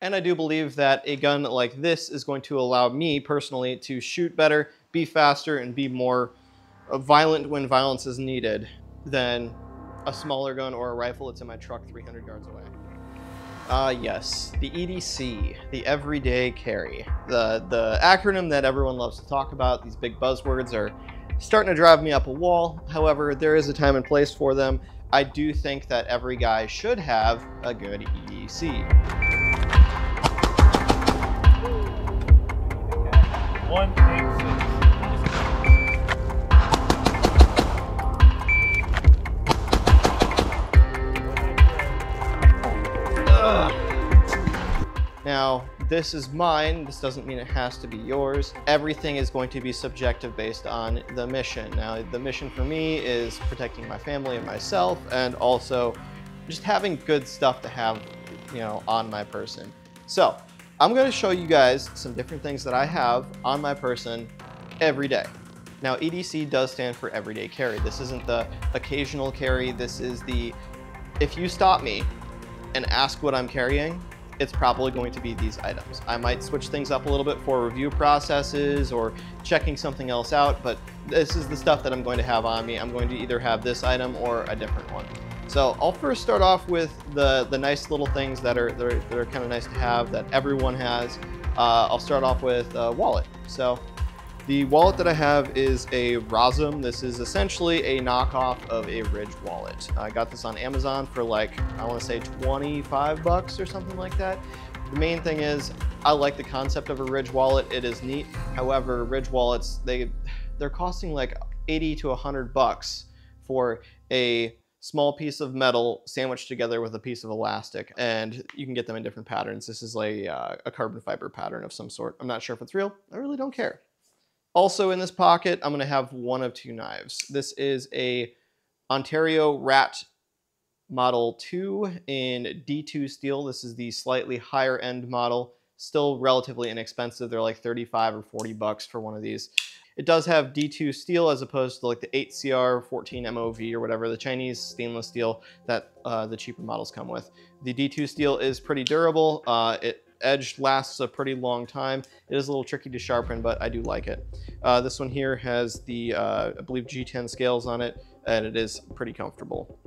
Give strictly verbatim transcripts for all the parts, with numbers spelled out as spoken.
And I do believe that a gun like this is going to allow me personally to shoot better, be faster, and be more violent when violence is needed than a smaller gun or a rifle that's in my truck three hundred yards away. Ah, uh, yes, the E D C, the everyday carry. The, the acronym that everyone loves to talk about, these big buzzwords are starting to drive me up a wall. However, there is a time and place for them. I do think that every guy should have a good E D C. One thing. Now, this is mine. This doesn't mean it has to be yours. Everything is going to be subjective based on the mission. Now, the mission for me is protecting my family and myself, and also just having good stuff to have, you know, on my person. So I'm going to show you guys some different things that I have on my person every day. Now, E D C does stand for everyday carry. This isn't the occasional carry. This is the, if you stop me and ask what I'm carrying, it's probably going to be these items. I might switch things up a little bit for review processes or checking something else out, but this is the stuff that I'm going to have on me. I'm going to either have this item or a different one. So I'll first start off with the, the nice little things that are, that are, that are kind of nice to have that everyone has. Uh, I'll start off with a wallet. So the wallet that I have is a Razum. This is essentially a knockoff of a Ridge wallet. I got this on Amazon for like, I want to say twenty-five bucks or something like that. The main thing is I like the concept of a Ridge wallet. It is neat. However, Ridge wallets, they, they're costing like eighty to a hundred bucks for a small piece of metal sandwiched together with a piece of elastic, and you can get them in different patterns. This is like uh, a carbon fiber pattern of some sort. I'm not sure if it's real. I really don't care. Also in this pocket, I'm going to have one of two knives. This is a Ontario Rat Model two in D two steel. This is the slightly higher end model, still relatively inexpensive. They're like thirty-five or forty bucks for one of these. It does have D two steel as opposed to like the eight C R fourteen M O V or whatever, the Chinese stainless steel that uh, the cheaper models come with. The D two steel is pretty durable. Uh, it edge lasts a pretty long time. It is a little tricky to sharpen, but I do like it. Uh, this one here has the, uh, I believe, G ten scales on it, and it is pretty comfortable.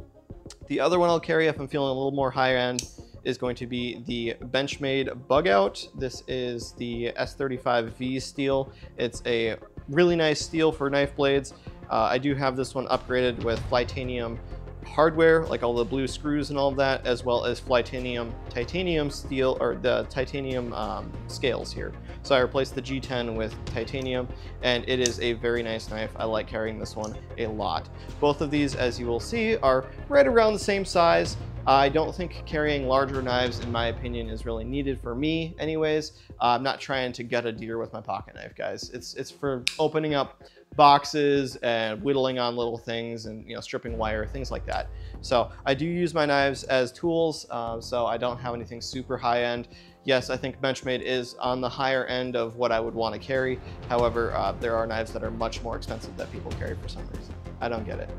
The other one I'll carry if I'm feeling a little more higher end is going to be the Benchmade Bugout. This is the S thirty-five V steel. It's a really nice steel for knife blades. Uh, I do have this one upgraded with Flytanium hardware, like all the blue screws and all of that, as well as Flytanium titanium steel, or the titanium um, scales here. So I replaced the G ten with titanium, and it is a very nice knife. I like carrying this one a lot. Both of these, as you will see, are right around the same size. I don't think carrying larger knives, in my opinion, is really needed for me anyways. Uh, I'm not trying to gut a deer with my pocket knife, guys. It's it's for opening up boxes and whittling on little things and, you know, stripping wire, things like that. So I do use my knives as tools, uh, so I don't have anything super high end. Yes, I think Benchmade is on the higher end of what I would want to carry. However, uh, there are knives that are much more expensive that people carry for some reason. I don't get it.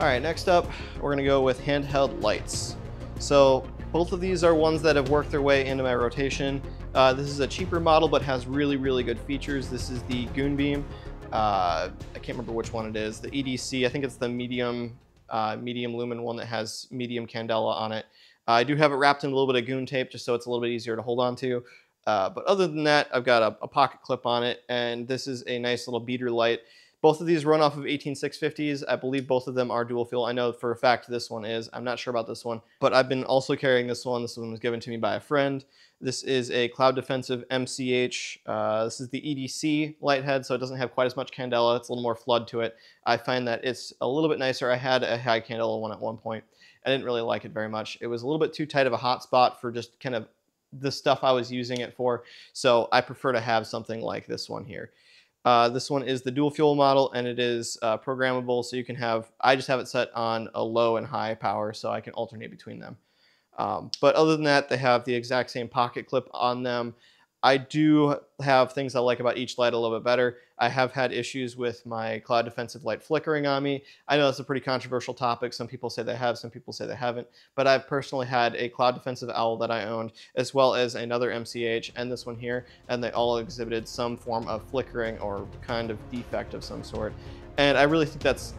All right, next up, we're gonna go with handheld lights. So both of these are ones that have worked their way into my rotation. Uh, this is a cheaper model, but has really, really good features. This is the Goonbeam. Uh, I can't remember which one it is. The E D C, I think it's the medium, uh, medium lumen one that has medium candela on it. Uh, I do have it wrapped in a little bit of goon tape just so it's a little bit easier to hold on to. Uh, but other than that, I've got a, a pocket clip on it, and this is a nice little beater light. Both of these run off of eighteen six fifties. I believe both of them are dual fuel. I know for a fact this one is. I'm not sure about this one, but I've been also carrying this one. This one was given to me by a friend. This is a Cloud Defensive M C H. Uh, this is the E D C light head, so it doesn't have quite as much candela. It's a little more flood to it. I find that it's a little bit nicer. I had a high candela one at one point. I didn't really like it very much. It was a little bit too tight of a hot spot for just kind of the stuff I was using it for, so I prefer to have something like this one here. Uh, this one is the dual fuel model, and it is uh, programmable, so you can have, I just have it set on a low and high power, so I can alternate between them. Um, but other than that, they have the exact same pocket clip on them. I do have things I like about each light a little bit better. I have had issues with my Cloud Defensive light flickering on me. I know that's a pretty controversial topic. Some people say they have, some people say they haven't, but I've personally had a Cloud Defensive owl that I owned, as well as another M C H and this one here, and they all exhibited some form of flickering or kind of defect of some sort. And I really think that's,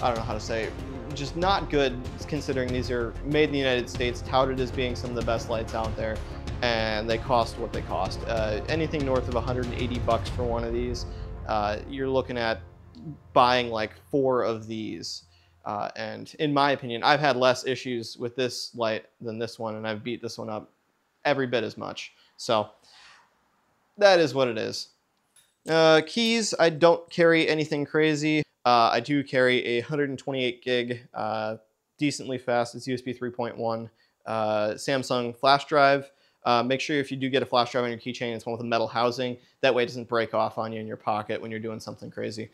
I don't know how to say it, just not good, considering these are made in the United States, touted as being some of the best lights out there, and they cost what they cost. Uh, anything north of one hundred eighty bucks for one of these, uh, you're looking at buying like four of these. Uh, and in my opinion, I've had less issues with this light than this one, and I've beat this one up every bit as much. So that is what it is. Uh, keys, I don't carry anything crazy. Uh, I do carry a one hundred twenty-eight gig, uh, decently fast, it's U S B three point one, uh, Samsung flash drive. Uh, make sure if you do get a flash drive on your keychain, it's one with a metal housing. That way it doesn't break off on you in your pocket when you're doing something crazy.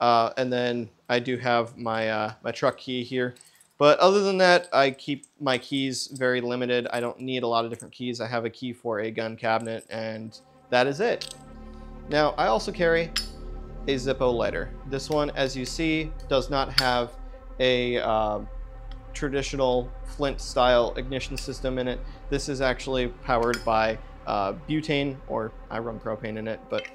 Uh, and then I do have my, uh, my truck key here. But other than that, I keep my keys very limited. I don't need a lot of different keys. I have a key for a gun cabinet, and that is it. Now, I also carry a Zippo lighter. This one, as you see, does not have a... Uh, traditional flint style ignition system in it. This is actually powered by uh, butane, or I run propane in it, but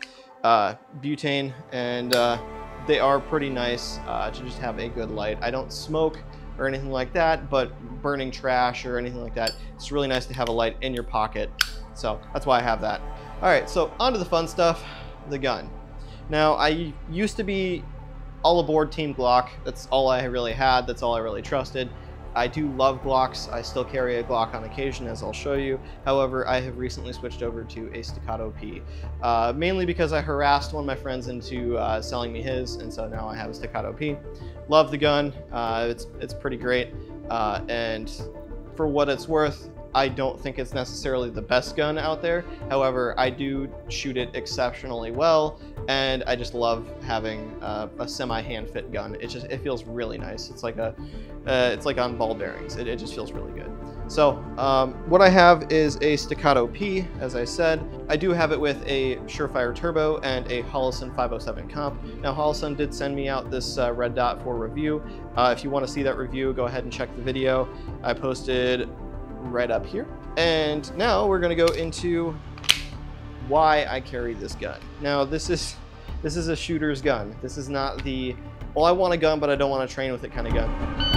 uh, butane, and uh, they are pretty nice uh, to just have a good light. I don't smoke or anything like that, but burning trash or anything like that, it's really nice to have a light in your pocket. So that's why I have that. All right, so onto the fun stuff, the gun. Now, I used to be all aboard Team Glock. That's all I really had, that's all I really trusted. I do love Glocks. I still carry a Glock on occasion, as I'll show you. However, I have recently switched over to a Staccato P, uh, mainly because I harassed one of my friends into uh, selling me his, and so now I have a Staccato P. Love the gun. Uh, it's, it's pretty great. Uh, and for what it's worth, I don't think it's necessarily the best gun out there. However, I do shoot it exceptionally well, and I just love having uh, a semi-hand-fit gun. It just it feels really nice. It's like a uh, it's like on ball bearings. It, it just feels really good. So um, what I have is a Staccato P, as I said. I do have it with a Surefire Turbo and a Holosun five oh seven Comp. Now, Holosun did send me out this uh, red dot for review. Uh, if you want to see that review, go ahead and check the video I posted right up here. And now we're going to go into why I carry this gun. Now, this is this is a shooter's gun. This is not the, well, I want a gun but I don't want to train with it kind of gun.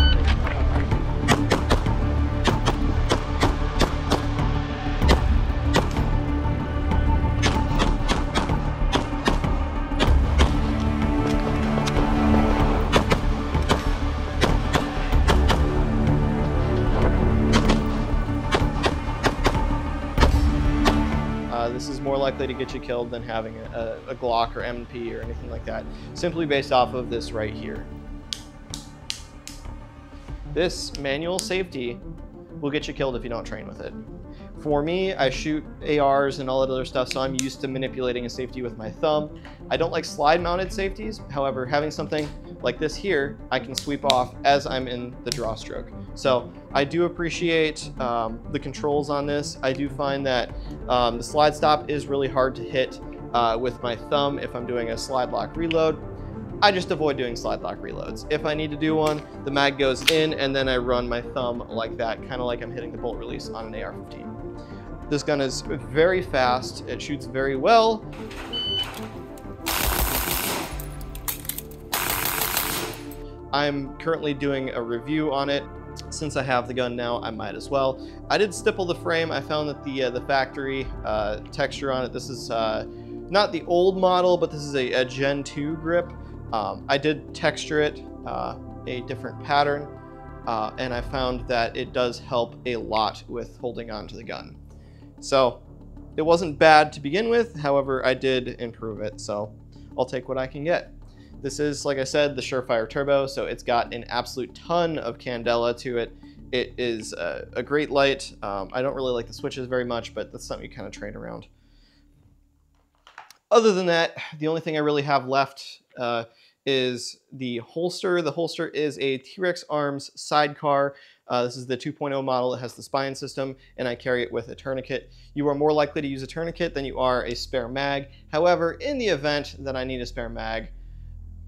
More likely to get you killed than having a, a Glock or M P or anything like that, simply based off of this right here. This manual safety will get you killed if you don't train with it. For me, I shoot A Rs and all that other stuff, so I'm used to manipulating a safety with my thumb. I don't like slide-mounted safeties. However, having something like this here, I can sweep off as I'm in the draw stroke. So I do appreciate um, the controls on this. I do find that um, the slide stop is really hard to hit uh, with my thumb if I'm doing a slide lock reload. I just avoid doing slide lock reloads. If I need to do one, the mag goes in and then I run my thumb like that, kind of like I'm hitting the bolt release on an A R fifteen. This gun is very fast, it shoots very well. I'm currently doing a review on it. Since I have the gun now, I might as well. I did stipple the frame. I found that the uh, the factory uh, texture on it, this is uh, not the old model, but this is a, a Gen two grip. Um, I did texture it uh, a different pattern, uh, and I found that it does help a lot with holding on to the gun. So it wasn't bad to begin with. However, I did improve it, so I'll take what I can get. This is, like I said, the Surefire Turbo, so it's got an absolute ton of candela to it. It is a, a great light. Um, I don't really like the switches very much, but that's something you kind of train around. Other than that, the only thing I really have left uh, is the holster. The holster is a T-Rex Arms Sidecar. Uh, this is the two point oh model. It has the spine system, and I carry it with a tourniquet. You are more likely to use a tourniquet than you are a spare mag. However, in the event that I need a spare mag,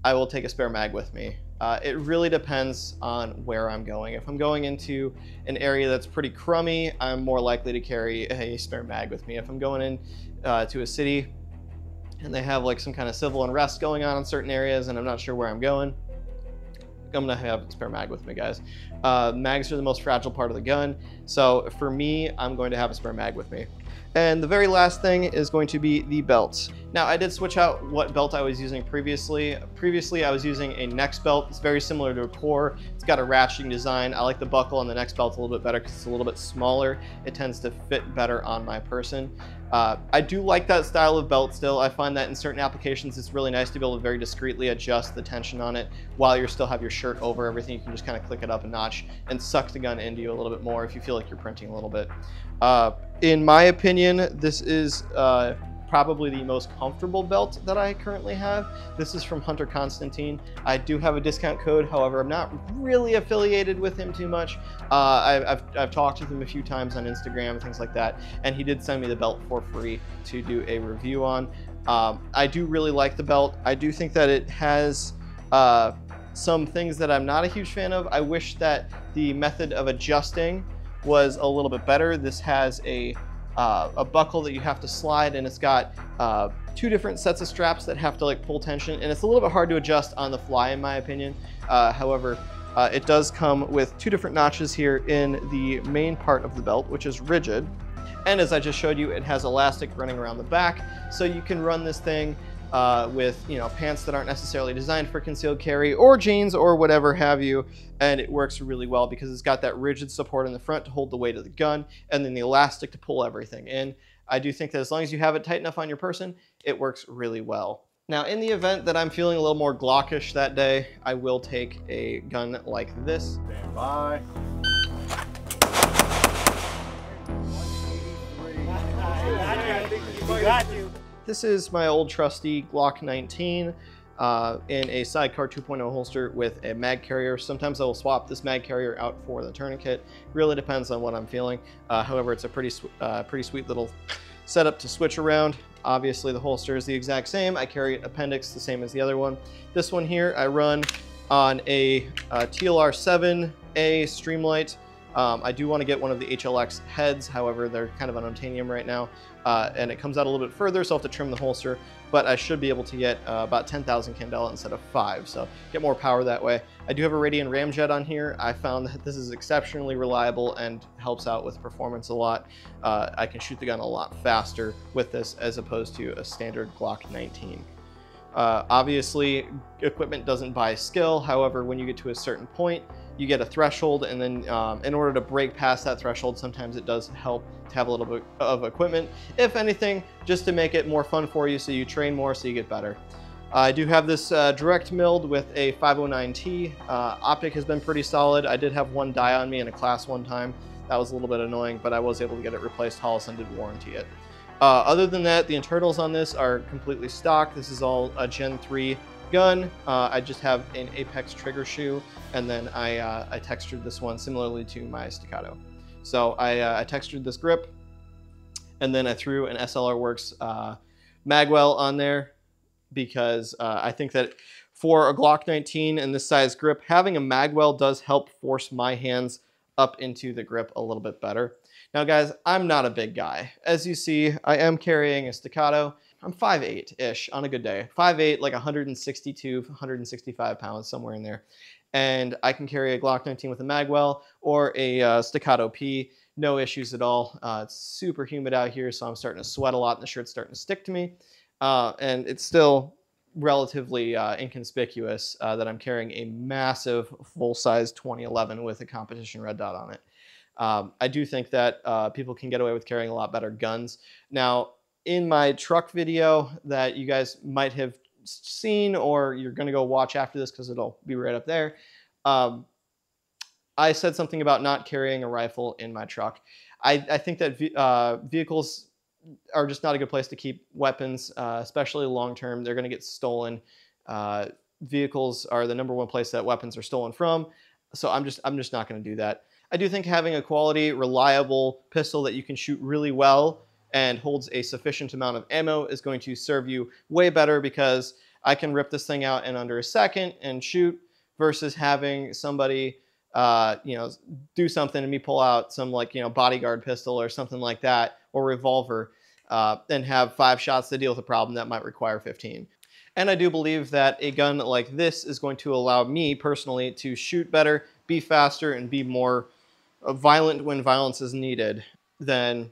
I will take a spare mag with me. Uh, it really depends on where I'm going. If I'm going into an area that's pretty crummy, I'm more likely to carry a spare mag with me. If I'm going in uh, to a city and they have like some kind of civil unrest going on in certain areas and I'm not sure where I'm going, I'm gonna have a spare mag with me, guys. Uh, mags are the most fragile part of the gun. So for me, I'm going to have a spare mag with me. And the very last thing is going to be the belt. Now, I did switch out what belt I was using previously. Previously, I was using a Nexbelt. It's very similar to a Core. It's got a ratcheting design. I like the buckle on the Nexbelt a little bit better because it's a little bit smaller. It tends to fit better on my person. Uh, I do like that style of belt still. I find that in certain applications, it's really nice to be able to very discreetly adjust the tension on it while you still have your shirt over everything. You can just kind of click it up a notch and suck the gun into you a little bit more if you feel like you're printing a little bit. Uh, in my opinion, this is... Uh, probably the most comfortable belt that I currently have. This is from Hunter Constantine. I do have a discount code, however, I'm not really affiliated with him too much. Uh, I, I've, I've talked with him a few times on Instagram, things like that, and he did send me the belt for free to do a review on. Um, I do really like the belt. I do think that it has uh, some things that I'm not a huge fan of. I wish that the method of adjusting was a little bit better. This has a Uh, a buckle that you have to slide, and it's got uh, two different sets of straps that have to like pull tension, and it's a little bit hard to adjust on the fly in my opinion. Uh, however, uh, it does come with two different notches here in the main part of the belt, which is rigid, and as I just showed you, it has elastic running around the back, so you can run this thing Uh, with, you know, pants that aren't necessarily designed for concealed carry or jeans or whatever have you, and it works really well because it's got that rigid support in the front to hold the weight of the gun and then the elastic to pull everything in. I do think that as long as you have it tight enough on your person, it works really well. Now, in the event that I'm feeling a little more Glockish that day, I will take a gun like this. Stand by. Got you. This is my old trusty Glock nineteen uh, in a Sidecar two point oh holster with a mag carrier. Sometimes I will swap this mag carrier out for the tourniquet. Really depends on what I'm feeling. Uh, however, it's a pretty, uh, pretty sweet little setup to switch around. Obviously, the holster is the exact same. I carry it appendix the same as the other one. This one here I run on a uh, T L R seven A Streamlight. Um, I do want to get one of the H L X heads, however, they're kind of on titanium right now, uh, and it comes out a little bit further, so I'll have to trim the holster, but I should be able to get uh, about ten thousand candela instead of five, so get more power that way. I do have a Radian Ramjet on here. I found that this is exceptionally reliable and helps out with performance a lot. Uh, I can shoot the gun a lot faster with this as opposed to a standard Glock nineteen. Uh, obviously, equipment doesn't buy skill, however, when you get to a certain point, you get a threshold, and then um, in order to break past that threshold, sometimes it does help to have a little bit of equipment, if anything, just to make it more fun for you, so you train more, so you get better. Uh, I do have this uh, direct milled with a five oh nine T. Uh, optic has been pretty solid. I did have one die on me in a class one time. That was a little bit annoying, but I was able to get it replaced. Holosun did warranty it. Uh, other than that, the internals on this are completely stock. This is all a Gen three. Gun. Uh, I just have an Apex trigger shoe, and then I, uh, I textured this one similarly to my Staccato. So I, uh, I textured this grip, and then I threw an S L R Works uh, magwell on there because uh, I think that for a Glock nineteen and this size grip, having a magwell does help force my hands up into the grip a little bit better. Now guys, I'm not a big guy. As you see, I am carrying a Staccato. I'm five eight-ish on a good day. five eight, like one sixty-two, one sixty-five pounds, somewhere in there. And I can carry a Glock nineteen with a magwell or a uh, Staccato P, no issues at all. Uh, it's super humid out here, so I'm starting to sweat a lot, and the shirt's starting to stick to me. Uh, and it's still relatively uh, inconspicuous uh, that I'm carrying a massive full-size twenty eleven with a competition red dot on it. Um, I do think that uh, people can get away with carrying a lot better guns. Now, in my truck video that you guys might have seen, or you're going to go watch after this because it'll be right up there, um, I said something about not carrying a rifle in my truck. I, I think that ve uh, vehicles are just not a good place to keep weapons, uh, especially long term. They're going to get stolen. Uh, vehicles are the number one place that weapons are stolen from, so I'm just I'm just not going to do that. I do think having a quality, reliable pistol that you can shoot really well and holds a sufficient amount of ammo is going to serve you way better, because I can rip this thing out in under a second and shoot, versus having somebody uh, you know, do something and me pull out some like, you know, bodyguard pistol or something like that, or revolver, uh, and have five shots to deal with a problem that might require fifteen. And I do believe that a gun like this is going to allow me personally to shoot better, be faster, and be more violent when violence is needed than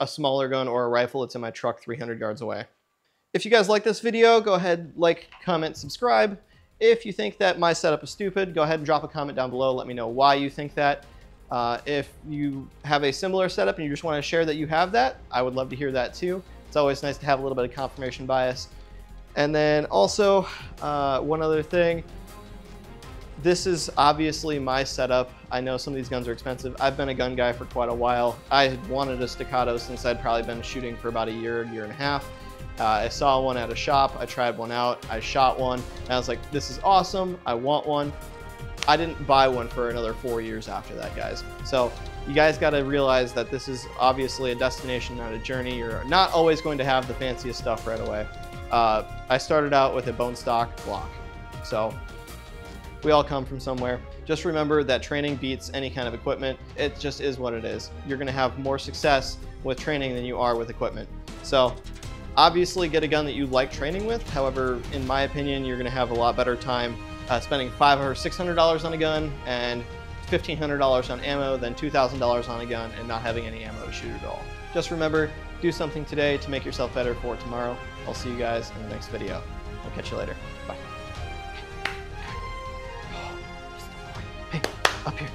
a smaller gun or a rifle that's in my truck three hundred yards away. If you guys like this video, go ahead, like, comment, subscribe. If you think that my setup is stupid, go ahead and drop a comment down below. Let me know why you think that. Uh, if you have a similar setup and you just want to share that you have that, I would love to hear that too. It's always nice to have a little bit of confirmation bias. And then also, uh, one other thing, this is obviously my setup. I know some of these guns are expensive. I've been a gun guy for quite a while. I had wanted a Staccato since I'd probably been shooting for about a year, year and a half. Uh, I saw one at a shop, I tried one out, I shot one, and I was like, this is awesome, I want one. I didn't buy one for another four years after that, guys. So you guys gotta realize that this is obviously a destination, not a journey. You're not always going to have the fanciest stuff right away. Uh, I started out with a bone stock Glock. So we all come from somewhere. Just remember that training beats any kind of equipment. It just is what it is. You're gonna have more success with training than you are with equipment. So obviously get a gun that you like training with. However, in my opinion, you're gonna have a lot better time uh, spending five hundred or six hundred dollars on a gun and fifteen hundred dollars on ammo than two thousand dollars on a gun and not having any ammo to shoot at all. Just remember, do something today to make yourself better for tomorrow. I'll see you guys in the next video. I'll catch you later. Bye. Hey, up here.